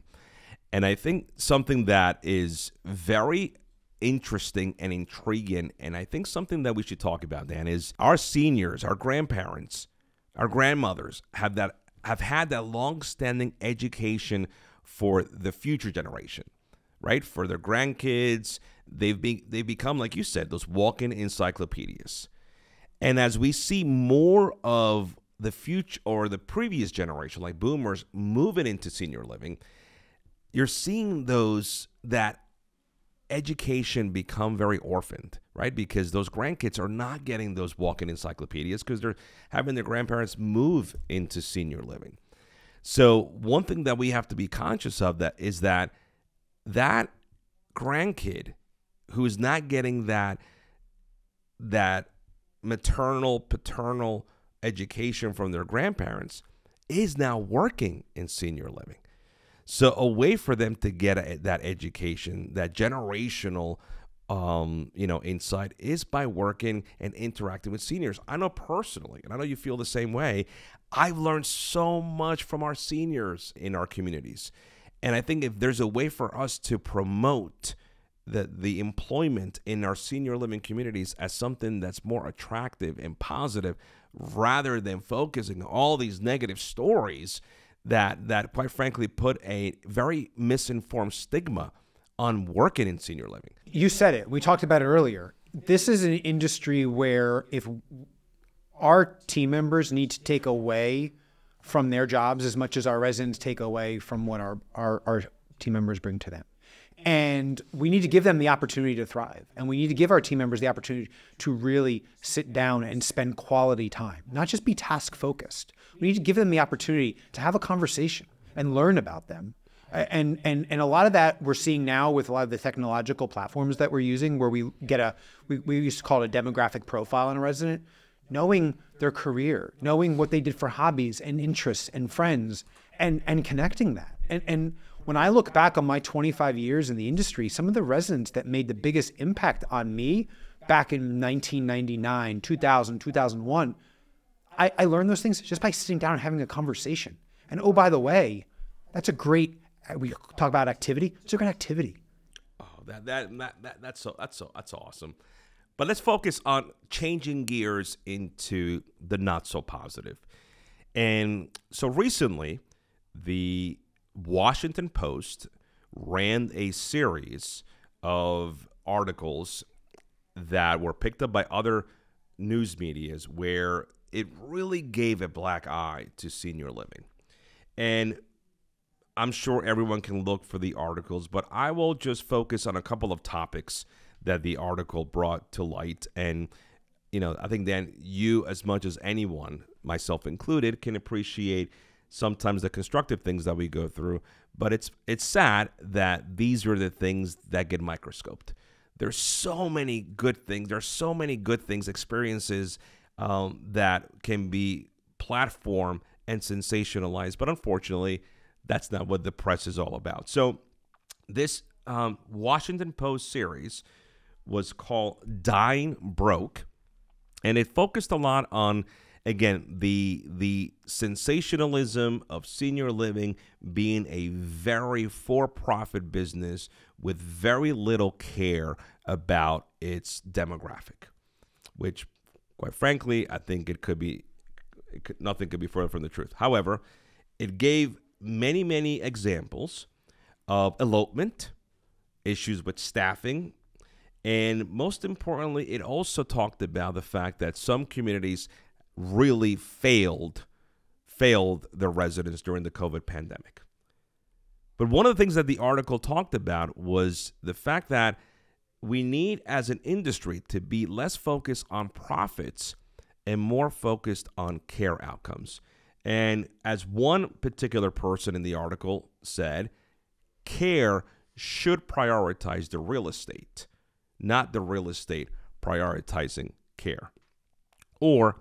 and I think something that is very interesting and intriguing, and I think something that we should talk about, Dan, is our seniors, our grandparents, our grandmothers have, that, have had that long-standing education for the future generation, right? For their grandkids, they've be, they've become, like you said, those walking encyclopedias. And as we see more of the future or the previous generation, like boomers, moving into senior living, you're seeing those, that education become very orphaned, right? Because those grandkids are not getting those walking encyclopedias because they're having their grandparents move into senior living. So one thing that we have to be conscious of that is that that grandkid who is not getting that that maternal, paternal education from their grandparents is now working in senior living. So a way for them to get a, that education, that generational um, you know, insight is by working and interacting with seniors. I know personally, and I know you feel the same way, I've learned so much from our seniors in our communities. And I think if there's a way for us to promote the, the employment in our senior living communities as something that's more attractive and positive, rather than focusing on all these negative stories that, that quite frankly, put a very misinformed stigma on working in senior living. You said it. We talked about it earlier. This is an industry where if our team members need to take away from their jobs as much as our residents take away from what our, our, our team members bring to them. And we need to give them the opportunity to thrive. And we need to give our team members the opportunity to really sit down and spend quality time, not just be task focused. We need to give them the opportunity to have a conversation and learn about them. And, and, and a lot of that we're seeing now with a lot of the technological platforms that we're using, where we get a, we, we used to call it a demographic profile on a resident, knowing their career, knowing what they did for hobbies and interests and friends, and, and connecting that. And, and when I look back on my twenty-five years in the industry, some of the residents that made the biggest impact on me back in nineteen ninety-nine, two thousand, two thousand one, I, I learned those things just by sitting down and having a conversation. And oh, by the way, that's a great, we talk about activity, it's a great activity. Oh, that, that, that, that, that's, so, that's, so, that's awesome. But let's focus on changing gears into the not so positive. And so recently, the Washington Post ran a series of articles that were picked up by other news medias where it really gave a black eye to senior living. And I'm sure everyone can look for the articles, but I will just focus on a couple of topics that the article brought to light. And, you know, I think then you, as much as anyone, myself included, can appreciate sometimes the constructive things that we go through. But it's it's sad that these are the things that get microscoped. There's so many good things. There's so many good things, experiences um, that can be platformed and sensationalized. But unfortunately, that's not what the press is all about. So this um, Washington Post series was called Dying Broke, and it focused a lot on, again, the the sensationalism of senior living being a very for-profit business with very little care about its demographic, which, quite frankly, I think it could be, it could, nothing could be further from the truth. However, it gave many, many examples of elopement, issues with staffing, and most importantly, it also talked about the fact that some communities really failed, failed their residents during the COVID pandemic. But one of the things that the article talked about was the fact that we need, as an industry, to be less focused on profits and more focused on care outcomes. And as one particular person in the article said, care should prioritize the real estate, not the real estate prioritizing care, or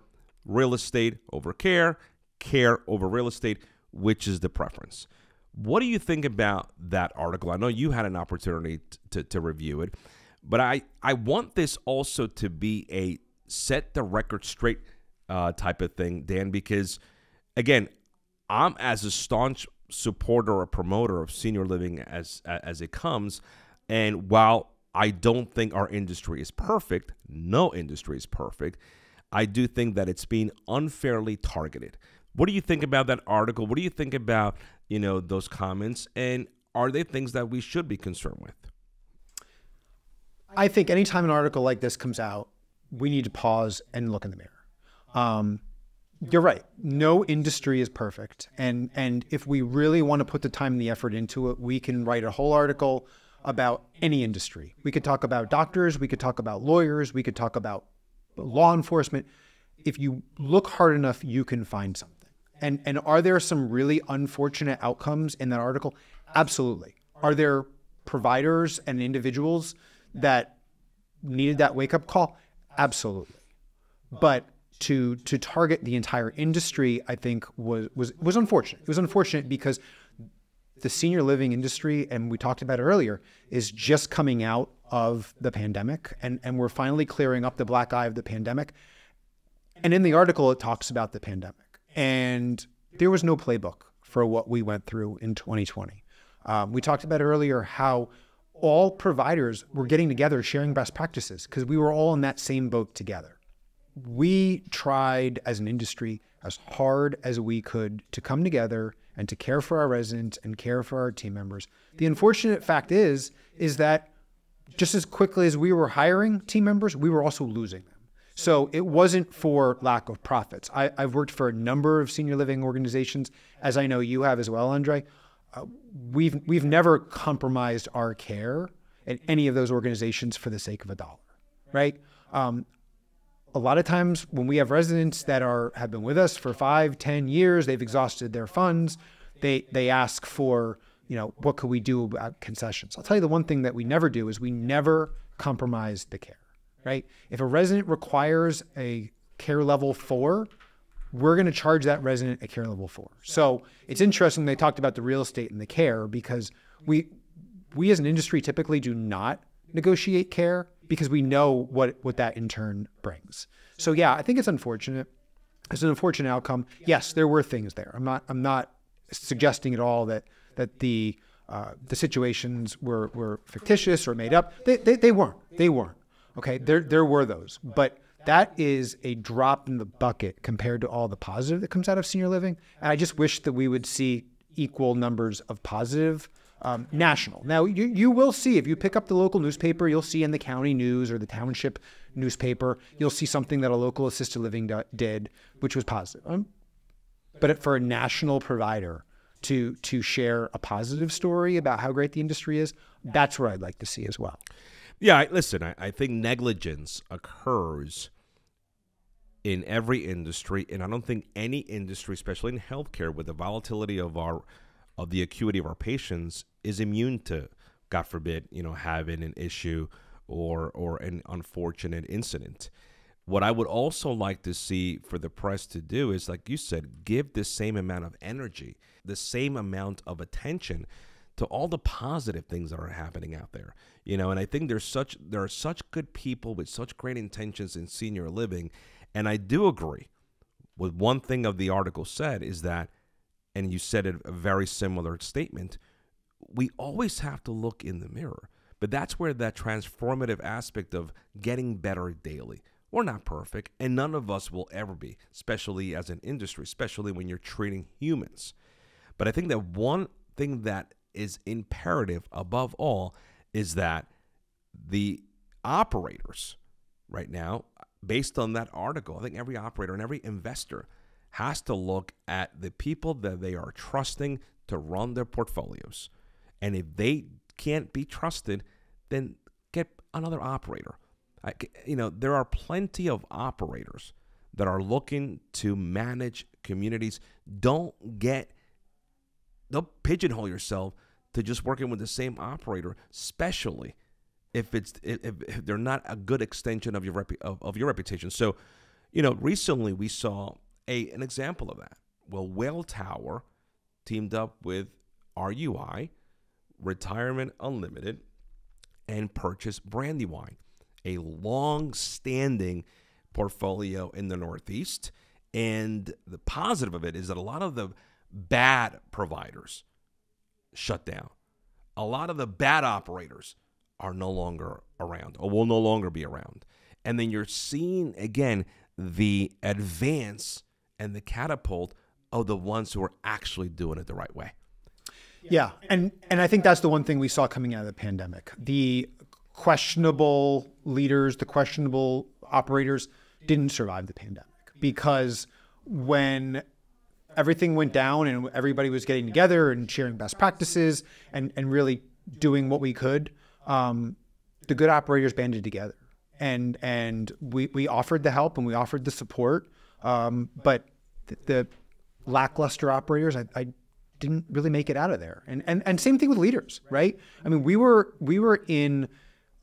real estate over care, care over real estate, which is the preference. What do you think about that article? I know you had an opportunity to, to review it, but I, I want this also to be a set the record straight uh, type of thing, Dan, because, again, I'm as a staunch supporter or promoter of senior living as, as it comes, and while I don't think our industry is perfect, no industry is perfect, I do think that it's being unfairly targeted. What do you think about that article? What do you think about, you know, those comments? And are they things that we should be concerned with? I think anytime an article like this comes out, we need to pause and look in the mirror. Um, you're right. No industry is perfect. And, and if we really want to put the time and the effort into it, we can write a whole article about any industry. We could talk about doctors. We could talk about lawyers. We could talk about law enforcement. If you look hard enough, you can find something. And and are there some really unfortunate outcomes in that article? Absolutely. Are there providers and individuals that needed that wake-up call? Absolutely. But to to target the entire industry, I think was was was unfortunate. It was unfortunate because the senior living industry, and we talked about it earlier, is just coming out of the pandemic, and, and we're finally clearing up the black eye of the pandemic. And in the article, it talks about the pandemic. And there was no playbook for what we went through in twenty twenty. Um, we talked about earlier how all providers were getting together, sharing best practices, because we were all in that same boat together. We tried as an industry as hard as we could to come together and to care for our residents and care for our team members. The unfortunate fact is, is that just as quickly as we were hiring team members, we were also losing them. So it wasn't for lack of profits. I, I've worked for a number of senior living organizations, as I know you have as well, Andre. Uh, we've, we've never compromised our care at any of those organizations for the sake of a dollar, right? Um, a lot of times when we have residents that are have been with us for five, ten years, they've exhausted their funds, they, they ask for, you know, what could we do about concessions? I'll tell you the one thing that we never do is we never compromise the care, right? If a resident requires a care level four, we're going to charge that resident a care level four. So it's interesting they talked about the real estate and the care, because we, we as an industry typically do not negotiate care because we know what, what that in turn brings. So yeah, I think it's unfortunate. It's an unfortunate outcome. Yes, there were things there. I'm not, I'm not suggesting at all that that the uh, the situations were were fictitious or made up. They, they they weren't. They weren't. Okay, there there were those, but that is a drop in the bucket compared to all the positive that comes out of senior living. And I just wish that we would see equal numbers of positive um, national. Now you you will see, if you pick up the local newspaper, you'll see in the county news or the township newspaper, you'll see something that a local assisted living did, which was positive. Um, but for a national provider to to share a positive story about how great the industry is, that's what I'd like to see as well. Yeah, I, listen, I, I think negligence occurs in every industry, and I don't think any industry, especially in healthcare, with the volatility of our of the acuity of our patients, is immune to, God forbid, you know, having an issue or or an unfortunate incident. What I would also like to see for the press to do is, like you said, give the same amount of energy, the same amount of attention to all the positive things that are happening out there. You know, and I think there's such there are such good people with such great intentions in senior living. And I do agree with one thing of the article said is that, and you said a very similar statement, we always have to look in the mirror. But that's where that transformative aspect of getting better daily. We're not perfect, and none of us will ever be, especially as an industry, especially when you're treating humans. But I think that one thing that is imperative above all is that the operators right now, based on that article, I think every operator and every investor has to look at the people that they are trusting to run their portfolios. And if they can't be trusted, then get another operator. I, you know, there are plenty of operators that are looking to manage communities. Don't get, don't pigeonhole yourself to just working with the same operator, especially if it's if, if they're not a good extension of your repu of, of your reputation. So, you know, recently we saw a an example of that. Well, Welltower teamed up with R U I, Retirement Unlimited, and purchased Brandywine, a long-standing portfolio in the Northeast. And the positive of it is that a lot of the bad providers shut down. A lot of the bad operators are no longer around or will no longer be around. And then you're seeing, again, the advance and the catapult of the ones who are actually doing it the right way. Yeah, and, and I think that's the one thing we saw coming out of the pandemic. The questionable leaders, the questionable operators didn't survive the pandemic, because when everything went down and everybody was getting together and sharing best practices and, and really doing what we could, um, the good operators banded together. And and we, we offered the help and we offered the support, um, but the, the lackluster operators, I, I didn't really make it out of there. And, and, and same thing with leaders, right? I mean, we were, we were in...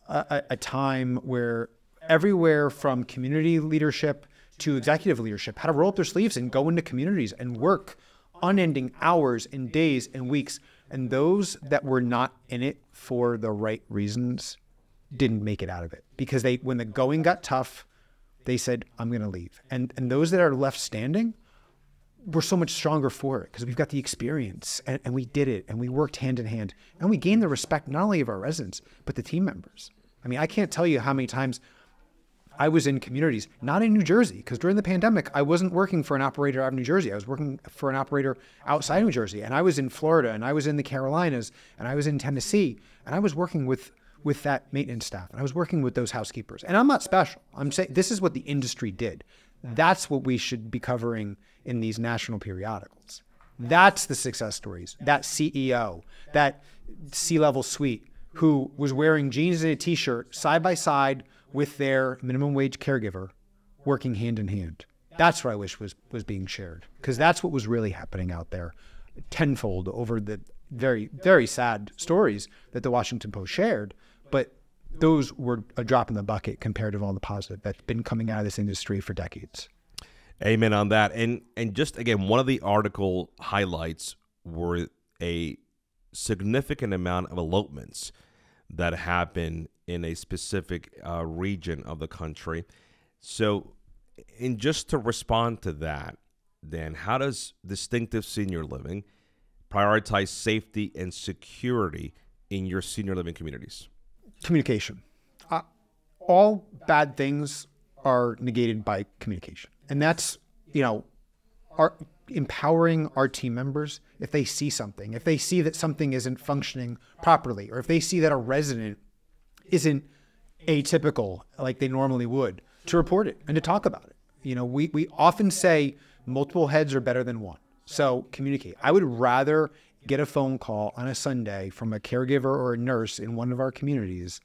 A, a time where everywhere from community leadership to executive leadership had to roll up their sleeves and go into communities and work unending hours and days and weeks. And those that were not in it for the right reasons didn't make it out of it, because they, when the going got tough, they said, I'm going to leave. And, and those that are left standing were so much stronger for it, because we've got the experience and, and we did it and we worked hand in hand and we gained the respect not only of our residents, but the team members. I mean, I can't tell you how many times I was in communities, not in New Jersey, because during the pandemic, I wasn't working for an operator out of New Jersey. I was working for an operator outside of New Jersey, and I was in Florida, and I was in the Carolinas, and I was in Tennessee, and I was working with, with that maintenance staff, and I was working with those housekeepers. And I'm not special. I'm saying this is what the industry did. That's what we should be covering in these national periodicals. That's the success stories. That C E O, that C-level suite who was wearing jeans and a t-shirt side by side with their minimum wage caregiver, working hand in hand. That's what I wish was, was being shared, because that's what was really happening out there tenfold over the very, very sad stories that the Washington Post shared. But those were a drop in the bucket compared to all the positive that's been coming out of this industry for decades. Amen on that. And and just again, one of the article highlights were a significant amount of elopements that happen in a specific uh, region of the country. So, and just to respond to that, Dan, how does Distinctive Senior Living prioritize safety and security in your senior living communities? Communication. Uh, all bad things are negated by communication. And that's, you know, our, empowering our team members. If they see something, if they see that something isn't functioning properly, or if they see that a resident isn't atypical like they normally would, to report it and to talk about it. You know, we, we often say multiple heads are better than one. So communicate. I would rather get a phone call on a Sunday from a caregiver or a nurse in one of our communities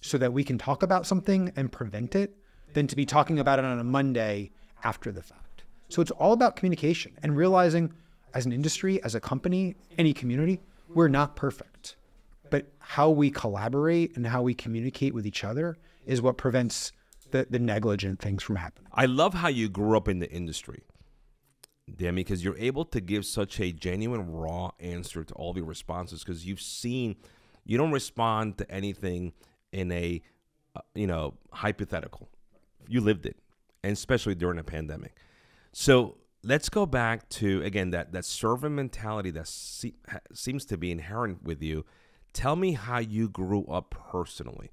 so that we can talk about something and prevent it than to be talking about it on a Monday after the fact. So it's all about communication and realizing as an industry, as a company, any community, we're not perfect. But how we collaborate and how we communicate with each other is what prevents the, the negligent things from happening. I love how you grew up in the industry, Dami, because you're able to give such a genuine, raw answer to all of your responses because you've seen, you don't respond to anything in a, uh, you know, hypothetical. You lived it, and especially during a pandemic. So let's go back to, again, that, that servant mentality that se seems to be inherent with you. Tell me how you grew up personally.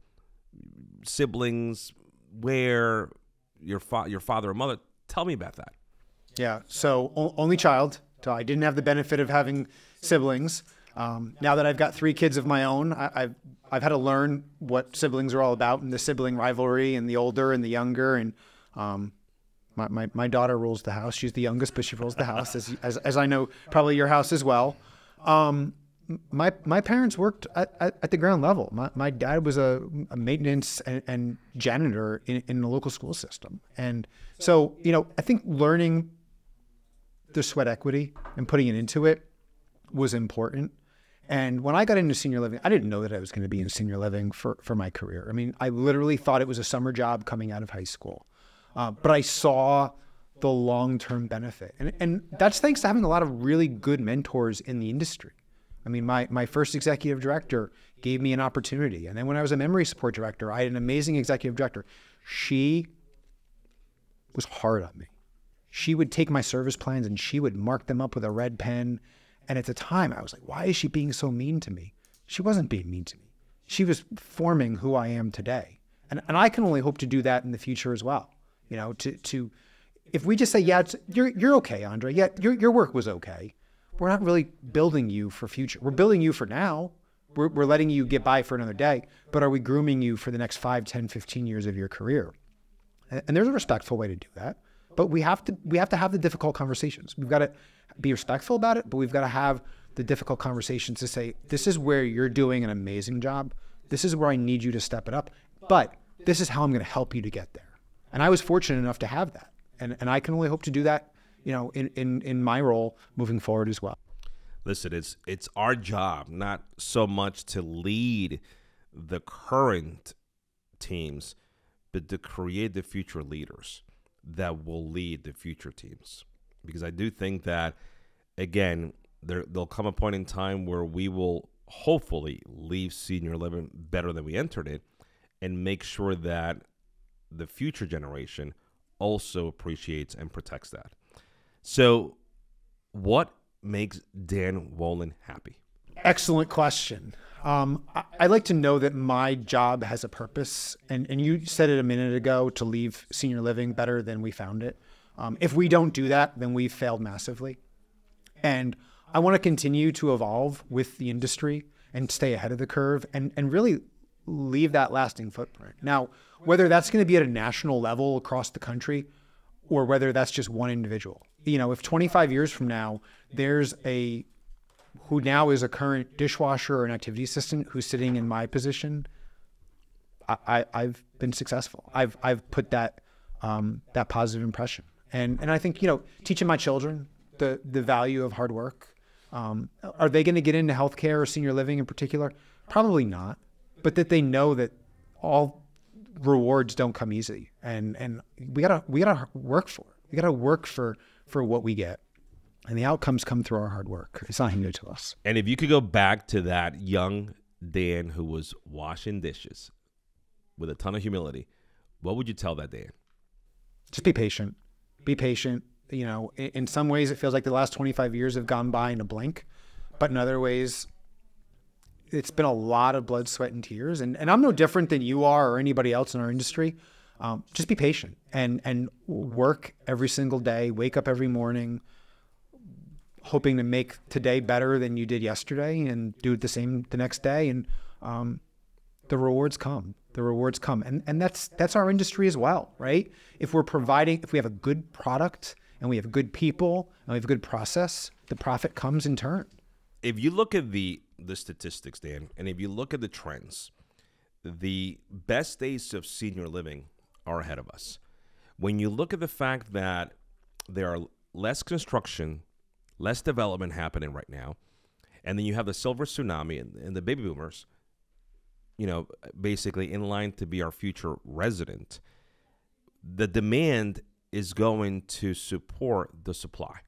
Siblings, where, your, fa your father or mother. Tell me about that. Yeah, so only child. So I didn't have the benefit of having siblings. Um, now that I've got three kids of my own, I, I've, I've had to learn what siblings are all about and the sibling rivalry and the older and the younger. And um, my, my, my daughter rules the house. She's the youngest, but she rules the house, as, as, as I know probably your house as well. Um, my, my parents worked at, at, at the ground level. My, my dad was a, a maintenance and, and janitor in, in the local school system. And so, you know, I think learning the sweat equity and putting it into it was important. And when I got into senior living, I didn't know that I was going to be in senior living for, for my career. I mean, I literally thought it was a summer job coming out of high school. Uh, but I saw the long-term benefit. And, and that's thanks to having a lot of really good mentors in the industry. I mean, my, my first executive director gave me an opportunity. And then when I was a memory support director, I had an amazing executive director. She was hard on me. She would take my service plans and she would mark them up with a red pen. And at the time, I was like, why is she being so mean to me? She wasn't being mean to me. She was forming who I am today. And, and I can only hope to do that in the future as well. You know, to, to if we just say, yeah, it's, you're, you're okay, Andre. Yeah, your, your work was okay. We're not really building you for future. We're building you for now. We're, we're letting you get by for another day. But are we grooming you for the next five, ten, fifteen years of your career? And, and there's a respectful way to do that. But we have to we have to have the difficult conversations. We've got to be respectful about it, but we've got to have the difficult conversations to say, this is where you're doing an amazing job. This is where I need you to step it up. But this is how I'm going to help you to get there. And I was fortunate enough to have that. And and I can only hope to do that, you know, in in, in my role moving forward as well. Listen, it's it's our job not so much to lead the current teams, but to create the future leaders that will lead the future teams. Because I do think that, again, there, there'll come a point in time where we will hopefully leave senior living better than we entered it and make sure that the future generation also appreciates and protects that. So what makes Dan Welon happy? Excellent question. Um, I, I like to know that my job has a purpose, and, and you said it a minute ago, to leave senior living better than we found it. Um, if we don't do that, then we've failed massively. And I want to continue to evolve with the industry and stay ahead of the curve and, and really leave that lasting footprint. Now, whether that's going to be at a national level across the country or whether that's just one individual, you know, if twenty-five years from now, there's a who now is a current dishwasher or an activity assistant who's sitting in my position, I, I, I've been successful. I've, I've put that, um, that positive impression. And, and I think, you know, teaching my children the, the value of hard work. Um, are they going to get into healthcare or senior living in particular? Probably not, but that they know that all rewards don't come easy. And, and we gotta, we gotta work for it. We gotta work for, for what we get. And the outcomes come through our hard work. It's not new to us. And if you could go back to that young Dan who was washing dishes with a ton of humility, what would you tell that Dan? Just be patient. Be patient. You know, in some ways, it feels like the last twenty-five years have gone by in a blink. But in other ways, it's been a lot of blood, sweat, and tears. And, and I'm no different than you are or anybody else in our industry. Um, just be patient and, and work every single day. Wake up every morning, hoping to make today better than you did yesterday, and do the same the next day, and um, the rewards come. The rewards come, and and that's that's our industry as well, right? If we're providing, if we have a good product and we have good people, and we have a good process, the profit comes in turn. If you look at the the statistics, Dan, and if you look at the trends, the best days of senior living are ahead of us. When you look at the fact that there are less construction, less development happening right now, and then you have the silver tsunami and, and the baby boomers, you know, basically in line to be our future resident, the demand is going to support the supply.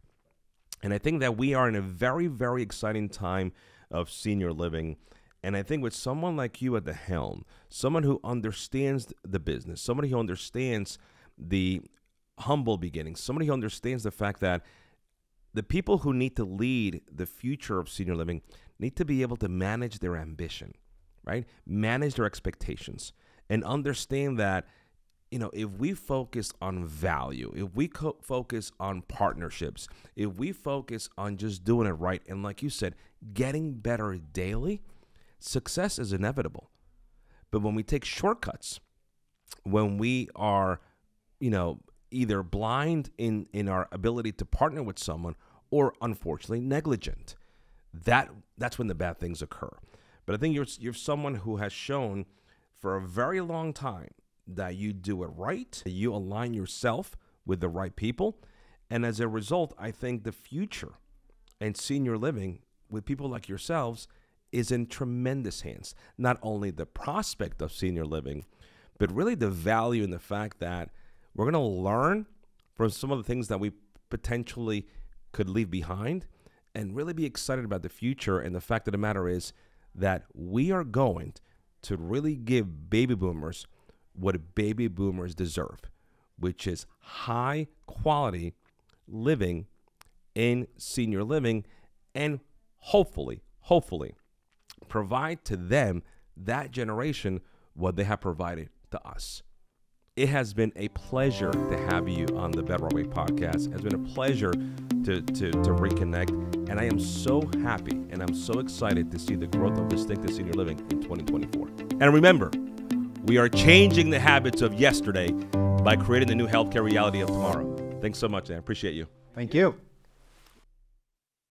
And I think that we are in a very, very exciting time of senior living. And I think with someone like you at the helm, someone who understands the business, somebody who understands the humble beginnings, somebody who understands the fact that the people who need to lead the future of senior living need to be able to manage their ambition, right? Manage their expectations and understand that, you know, if we focus on value, if we co focus on partnerships, if we focus on just doing it right, and like you said, getting better daily, success is inevitable. But when we take shortcuts, when we are, you know, either blind in, in our ability to partner with someone or unfortunately negligent, that that's when the bad things occur. But I think you're, you're someone who has shown for a very long time that you do it right, that you align yourself with the right people. And as a result, I think the future and senior living with people like yourselves is in tremendous hands. Not only the prospect of senior living, but really the value and the fact that we're going to learn from some of the things that we potentially could leave behind and really be excited about the future. And the fact of the matter is that we are going to really give baby boomers what baby boomers deserve, which is high quality living in senior living, and hopefully, hopefully provide to them, that generation, what they have provided to us. It has been a pleasure to have you on the Bedrock Way podcast. It has been a pleasure to, to, to reconnect. And I am so happy and I'm so excited to see the growth of Distinctive Senior Living in twenty twenty-four. And remember, we are changing the habits of yesterday by creating the new healthcare reality of tomorrow. Thanks so much, Dan. Appreciate you. Thank you.